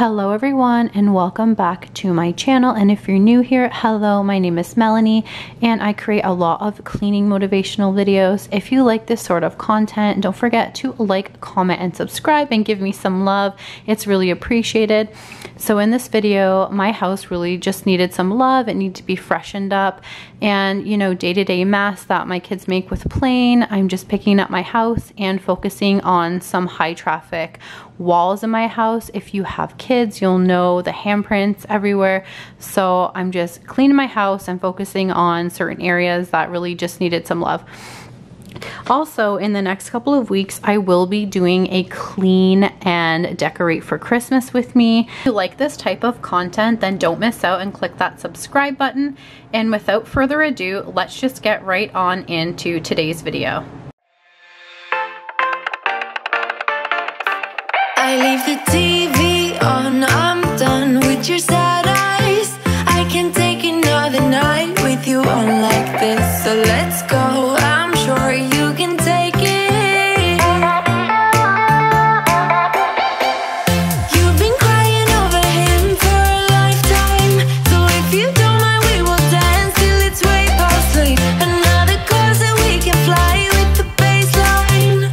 Hello everyone, and welcome back to my channel. And if you're new here, hello, my name is Melanie and I create a lot of cleaning motivational videos. If you like this sort of content, don't forget to like, comment, and subscribe and give me some love. It's really appreciated. So in this video, my house really just needed some love. It needed to be freshened up, and you know, day-to-day mess that my kids make with playing, I'm just picking up my house and focusing on some high traffic walls in my house. If you have kids, you'll know the handprints everywhere. So I'm just cleaning my house and focusing on certain areas that really just needed some love. Also, in the next couple of weeks, I will be doing a clean and decorate for Christmas with me. If you like this type of content, then don't miss out and click that subscribe button. And without further ado, let's just get right on into today's video. I leave the TV on, I'm done with your sad eyes. I can't take another night with you on like this. So let's go, I'm sure you can take it. You've been crying over him for a lifetime. So if you don't mind, we will dance till it's way past late. Another course and we can fly with the baseline.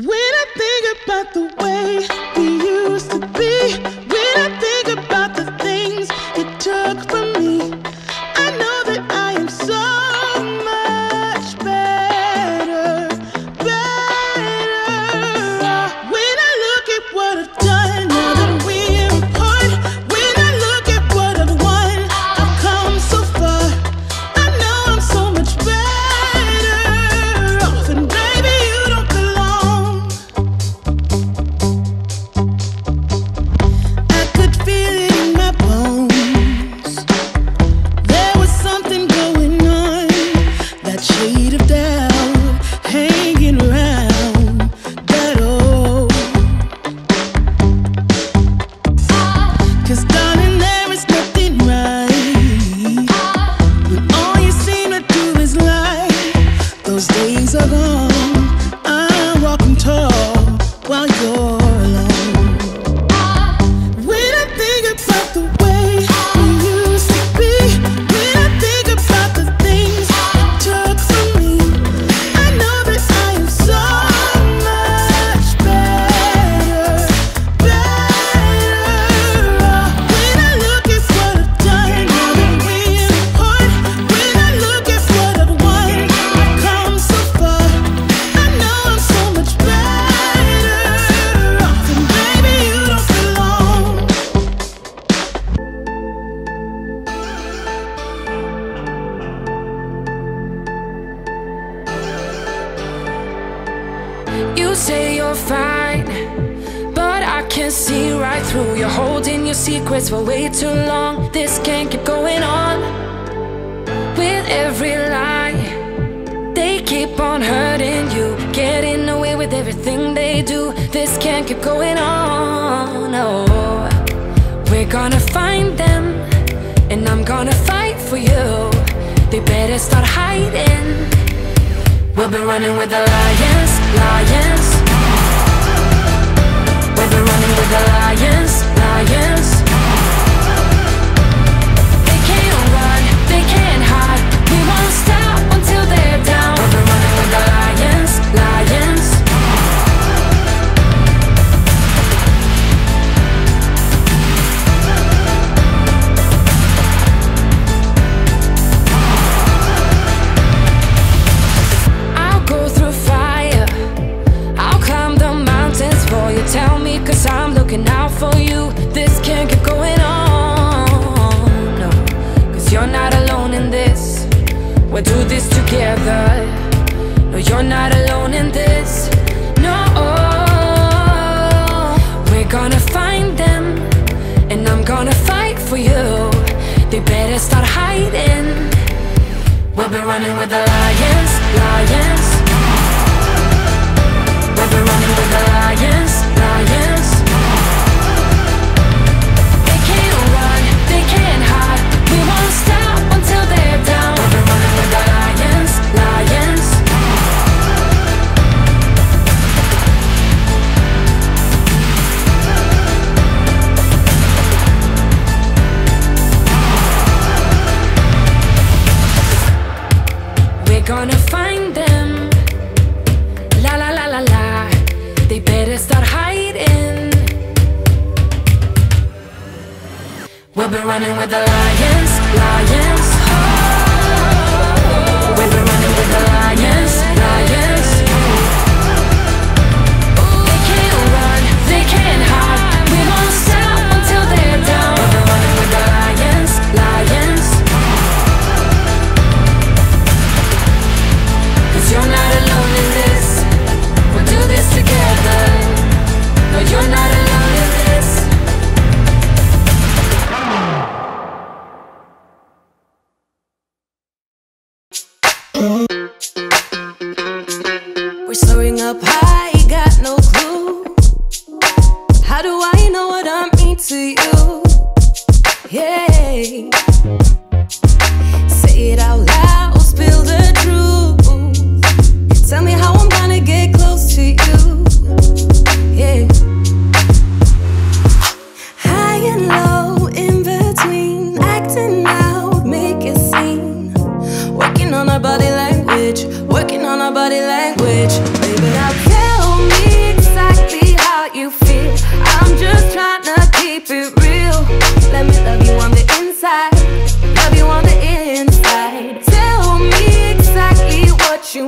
When I think about the way we used to be, when I think about the things it took from me, I know that I am so much better. When I look at what I've done, now that we're apart, when I look at what I've won, I've come so far. I know I'm so much better off, and baby, you don't belong. I could feel it in my bones. There was something going on, that shade of doubt hanging around that old. 'Cause darling, there is nothing right when all you seem to do is lie. Those days are gone. I'm walking tall while you're alone. When I think about the way we used to be, when I think about the things it took from me, I know that I am so much better. When I look at what I've done, now that we're apart, when I look at what I've won, I've come so far. I know I'm so much better off, and baby, you don't belong. You say you're fine, but I can see right through. You're holding your secrets for way too long. This can't keep going on. With every lie, they keep on hurting you, getting away with everything they do. This can't keep going on. Oh, we're gonna find them, and I'm gonna fight for you. They better start hiding. We'll be running with the lions, lions. We'll be running with the lions, lions. They can't run, they can't hide. We won't stop until they're down. We'll be running with the lions, lions. Tell me, 'cause I'm looking out for you. This can't keep going on, no. 'Cause you're not alone in this. We'll do this together. No, you're not alone in this. No, we're gonna find them, and I'm gonna fight for you. They better start hiding. We'll be running with the lions, lions. We'll be running with the lions, lions. They can't run, they can't hide. We won't stop until they're down. We'll be running with the lions, lions. We're gonna find them. La la la la la. They better start hiding. We'll be running with the lions, lions. Oh, we'll be running with the lions, lions. They can't run, they can't hide. We won't stop until they're down. We'll be running with the lions, lions. 'Cause you're not alone in this. This together. No, you're not alone in this. We're soaring up high, got no clue. How do I know what I mean to you? Yeah. Say it out loud, spill the truth. Tell me how I'm gonna get close to you, yeah. High and low, in between, acting out, make a scene. Working on our body language, working on our body language. Baby, now tell me. love you on the inside.